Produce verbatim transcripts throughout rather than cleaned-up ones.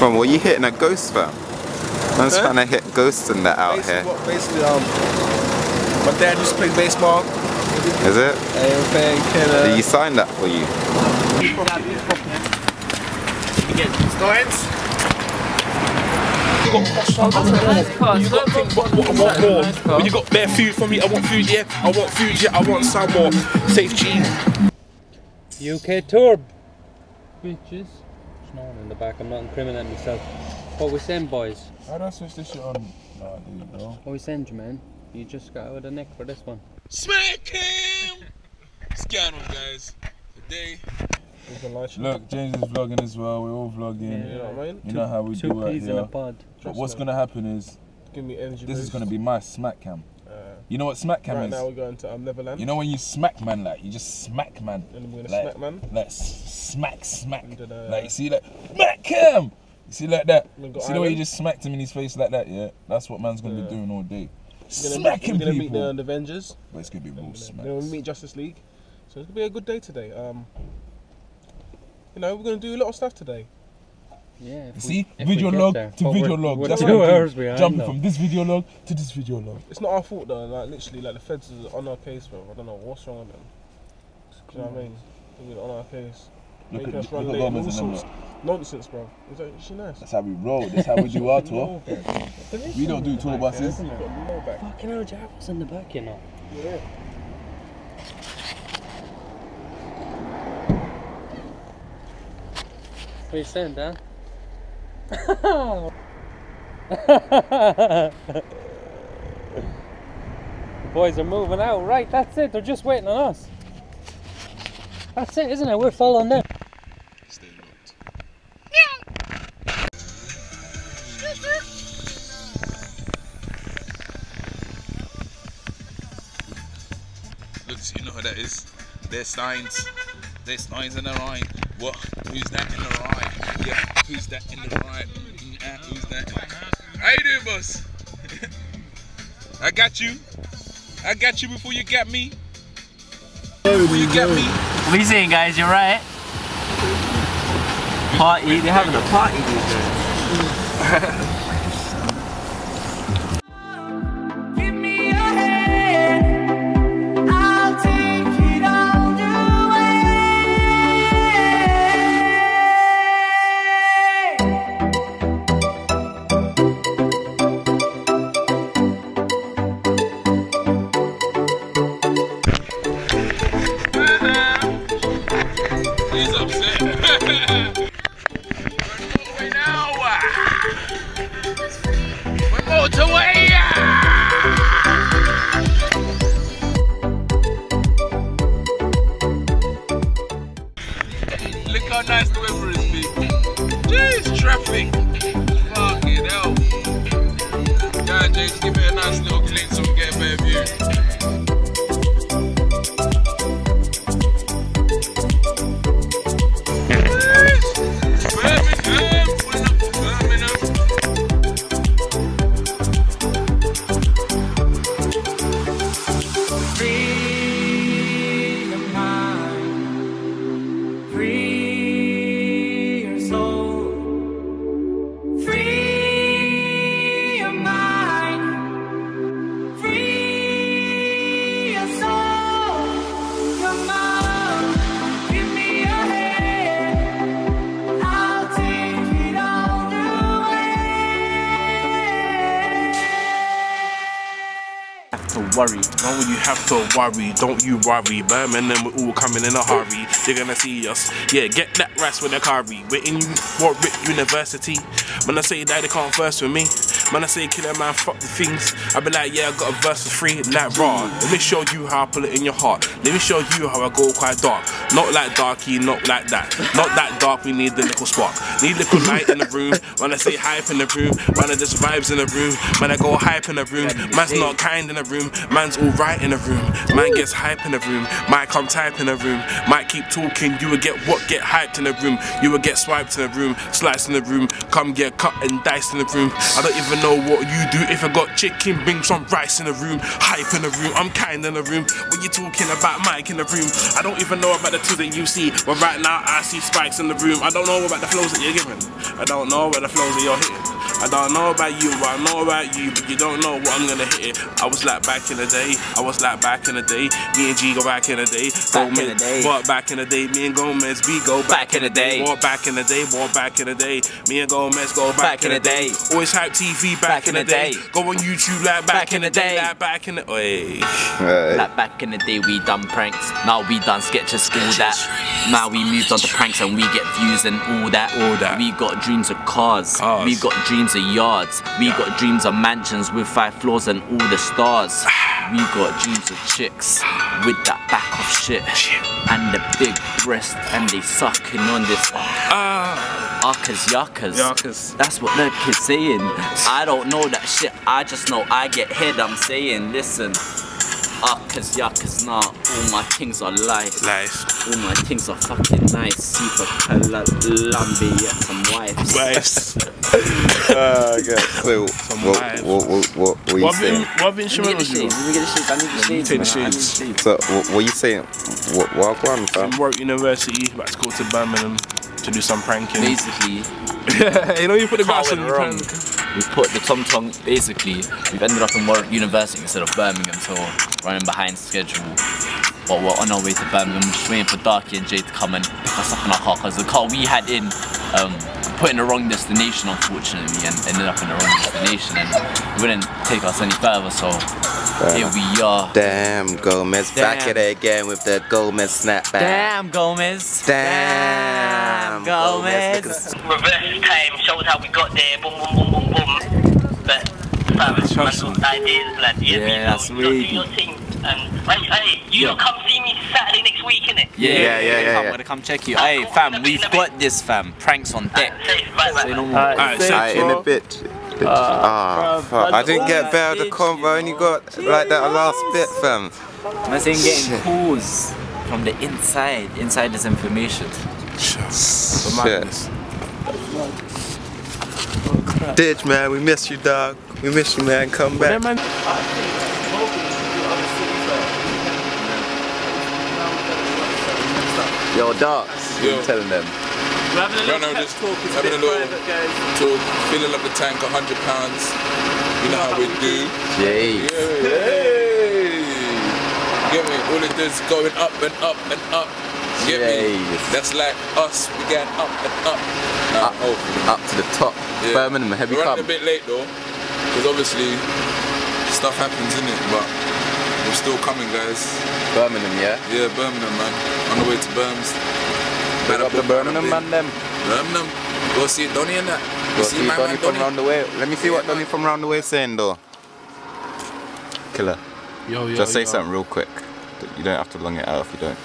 Bro, what are you hitting at ghosts, fam? I'm just huh? trying to hit ghosts in that out basically, here. Basically, um, my dad used to play baseball. Is it? Everything can, uh, did you sign that for you? Nothing but what I want more. When you got bare food for me, I want food, yeah. I want food, yeah. I want some more. Safe cheese. U K tour, bitches. Snowing in the back. I'm not incriminating myself. What we saying, boys? How do I switch this shit on? Nah, I didn't know. What we saying, Jermaine? You just got out of neck for this one. Smack him! Scandal, guys. Today. Look, James is vlogging as well. We're all vlogging. Yeah, you know what I mean? You two, know how we do right here. In a pod. But what's gonna happen is, give me energy this boost. Is gonna be my smack cam. Uh, you know what smack cam right is? Right now we're going to um, Neverland. You know when you smack man, like you just smack man. And we're gonna like, smack man. Like smack, smack. And, uh, like you see, like smack cam. You see like that. See the island? Way you just smacked him in his face like that, yeah. That's what man's gonna yeah. be doing all day. Smacking people. We're gonna meet the, the Avengers. But it's gonna be real smacks. We're gonna meet Justice League. So it's gonna be a good day today. Um. You know, we're going to do a lot of stuff today. Yeah. You see, we, video log there. to but video we're, log. We're That's two hours behind. Jumping though. From this video log to this video log. It's not our fault though. Like literally, like the feds are on our case, bro. I don't know what's wrong with them. Do you know what I mean? They're on our case. Look Making at, us look run late. All sorts. Nonsense, bro. Is that actually nice? That's how we roll. That's how we do our tour. We don't do tour buses. Fucking hell, Jack was in the back, you know. Yeah. What are you saying, Dan? The boys are moving out, right? That's it, they're just waiting on us. That's it, isn't it? We're following them. Stay locked. Yeah. Look, you know how that is? There's signs. There's signs in the right. What? Who's that in the right? Yeah, who's that in the right? Who's that? How you doing, boss? I got you. I got you before you get me. Before you get me. What are you saying, guys? You're right. Party. They're having a party these days. Worry. Now when you have to worry, don't you worry. Birmingham, we're all coming in a hurry. They're gonna see us. Yeah, get that rice with the curry. We're in Warwick University. When I say that, they can't verse with me. Man, I say killer man, fuck the things. I be like, yeah, I got a verse for free, like raw. Let me show you how I pull it in your heart. Let me show you how I go quite dark. Not like Darkie, not like that. Not that dark, we need the little spark. Need little light in the room. Man, I say hype in the room. Man, I just vibes in the room. Man, I go hype in the room. Man's not kind in the room. Man's alright in the room. Man gets hype in the room. Might come type in the room. Might keep talking. You will get what? Get hyped in the room. You will get swiped in the room. Sliced in the room. Come get cut and diced in the room. I don't even know what you do. If I got chicken, bring some rice in the room. Hype in the room, I'm kind in the room. What you talking about, Mike in the room? I don't even know about the two that you see, but right now I see spikes in the room. I don't know about the flows that you're giving. I don't know about the flows that you're hitting. I don't know about you, I know about you, but you don't know what I'm gonna hit. I was like back in the day, I was like back in the day. Me and G go back in the day. Back in the day. But back in the day, me and Gomez, we go back in the day. War back in the day, war back in the day. Me and Gomez go back in the day. Always Hype T V back in the day. Go on YouTube like back in the day. Like back in the way. Like back in the day, we done pranks. Now we done sketches, school that. Now we moved on to pranks and we get views and all that. All that. We got dreams of cars. We got dreams of yards, we yeah. got dreams of mansions with five floors and all the stars. We got dreams of chicks with that back of shit and the big breast and they sucking on this uh, Arkas yuckas. yuckas. That's what the kid's saying. I don't know that shit, I just know I get hit. I'm saying, listen. Arkas yuckas, nah, all my things are life. Life. All my things are fucking nice. Super Colombian, some wives. Wives. Uh, okay. So, what, what, what, what, what are you what saying? In, what instrument was you? Let me get the shades. I need the shades. Take the shades. Nah, so, what, what are you saying? What, what I'm from Warwick University, back to go to Birmingham to do some pranking. Basically. You know, you put the glass in the prank. We put the tom-tom, basically. We've ended up in Warwick University instead of Birmingham, so running behind schedule. But we're on our way to Birmingham, just waiting for Darkie and Jay to come and pick us up in our car, because the car we had in um, put in the wrong destination, unfortunately, and ended up in the wrong destination, and it wouldn't take us any further, so uh, here we are. Damn, Gomez, damn. Back at it again with the Gomez snapback. Damn, Gomez. Damn, damn Gomez. Gomez. Reverse time shows how we got there, boom, boom, boom, boom, boom. But, fam, that's not ideas, blood. Yeah, yeah, that's weird. And, and, hey, you yeah. come see me Saturday next week, innit? Yeah, yeah, yeah, yeah, yeah. I'm gonna come check you. Hey, fam, we've got this, fam. Pranks on deck. Alright, alright, in a bit. Uh, oh, fuck. I didn't get better the combo, I only got like that last bit, fam. I'm not saying getting calls from the inside. Inside is information. Shit. Ditch, man, we miss you, dog. We miss you, man. Come back. Yo, Darks, you're telling them. We're having a little no, no, just talk, it's having a, a little private, guys. Talk, filling up the tank, a hundred pounds. You know how we do. Jay. Yeah. Get me? All it does is going up and up and up. Get me? That's like us, we get up and up. Now, up, oh. up to the top. Yeah. Birmingham, heavy cup. We're running a bit late though, because obviously stuff happens, innit? But we're still coming, guys. Birmingham, yeah? Yeah, Birmingham, man. On the way to Birms. Bad up the Birmingham man them. Birmingham. Go see Donnie and that. Go, Go see, see my Donnie man from Donnie. Round the way. Let me see yeah, what Donnie from round the way is saying though. Killer. Yo, yo, Just say yo. something real quick. You don't have to long it out if you don't.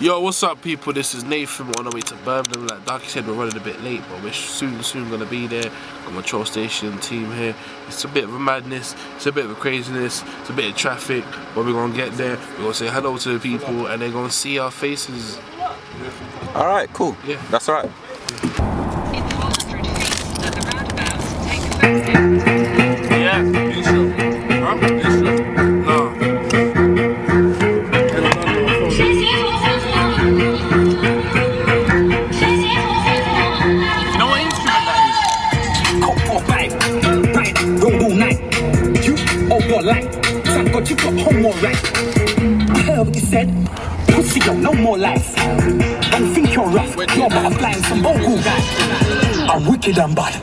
Yo, what's up people? This is Nathan. We're on our way to Birmingham. Like Darkie said, we're running a bit late, but we're soon, soon gonna be there. Got my Troll Station team here. It's a bit of a madness, it's a bit of a craziness, it's a bit of traffic, but we're gonna get there. We're gonna say hello to the people and they're gonna see our faces. Alright, cool. Yeah. That's right. Yeah, you sure? Huh? You sure? No. But you got home alright. I heard what you said. Pussy got no more life. Don't think you're rough. You're about applying some vocal guys. I'm wicked and bad.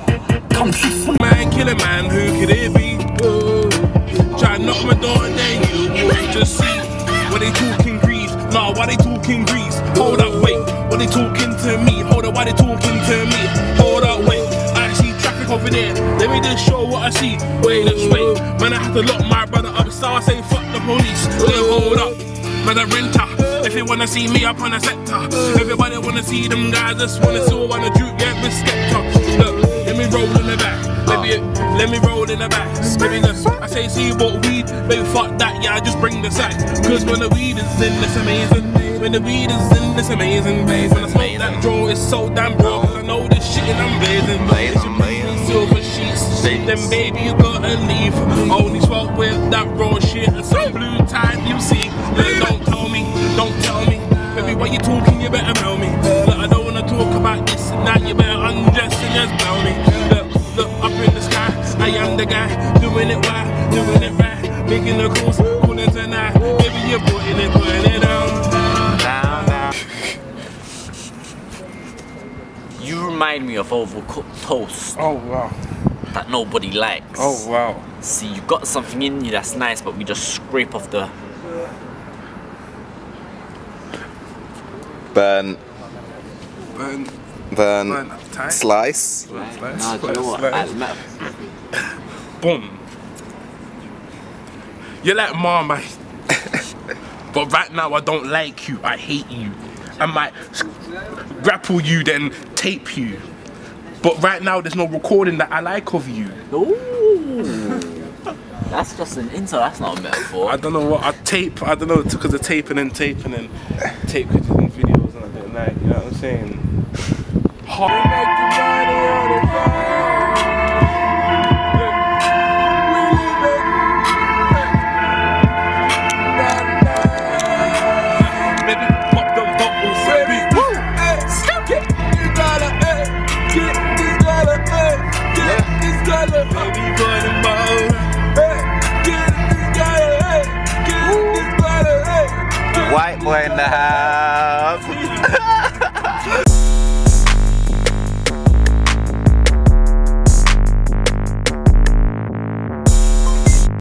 Come see man, kill a man, who could it be? Ooh. Try to knock my door and then you will just see. Why they talking grease? Nah, why they talking grease? Hold up, wait. Why they talking to me? Hold up, why they talking to me? Hold up, wait. Over there. Let me just show what I see. Wait, just wait. Man, I had to lock my brother up. So I say, fuck the police. So they hold up. Man, I rent up. If they wanna see me up on the sector, everybody wanna see them guys. Just wanna see what I wanna do. Yeah, respect up. Look, let me roll in the back. Maybe it, let me roll in the back. Maybe the, I say see what weed. Maybe fuck that, yeah, I just bring the sack. Cause when the weed is in, it's amazing. When the weed is in, it's amazing. When I smoke that draw, it's so damn raw. Cause I know this shit and I'm blazing. Blazing silver sheets. Then baby, you gotta leave. Only swap with that raw shit and some blue tide, you see. Don't tell me, don't tell me. Baby, why you talking, you better tell me. Look, I don't wanna talk about this and that. You better undress and just tell me. Look, look up in the sky, I am the guy. Doing it right, doing it right. Making the calls, calling tonight. Baby, you're putting it, putting it down. Down, down. You remind me of overcooked toast. Oh, wow. That nobody likes. Oh, wow. See, you got something in you that's nice, but we just scrape off the... Burn. Burn. Burn. Burn. Slice. Slice. Nah, do you know what? Slice. Boom. You're like Marmite. But right now I don't like you. I hate you. I might grapple you then tape you. But right now there's no recording that I like of you. Ooh. That's just an intro, that's not a metaphor. I don't know what, I tape, I don't know, because of taping and taping and tape pictures and videos and I don't like, you know what I'm saying? Maybe pop them bottles, baby. Woo! Skunk it! You gotta, eh, get this dollar, eh, get this dollar, baby, burn them out. White boy in the house.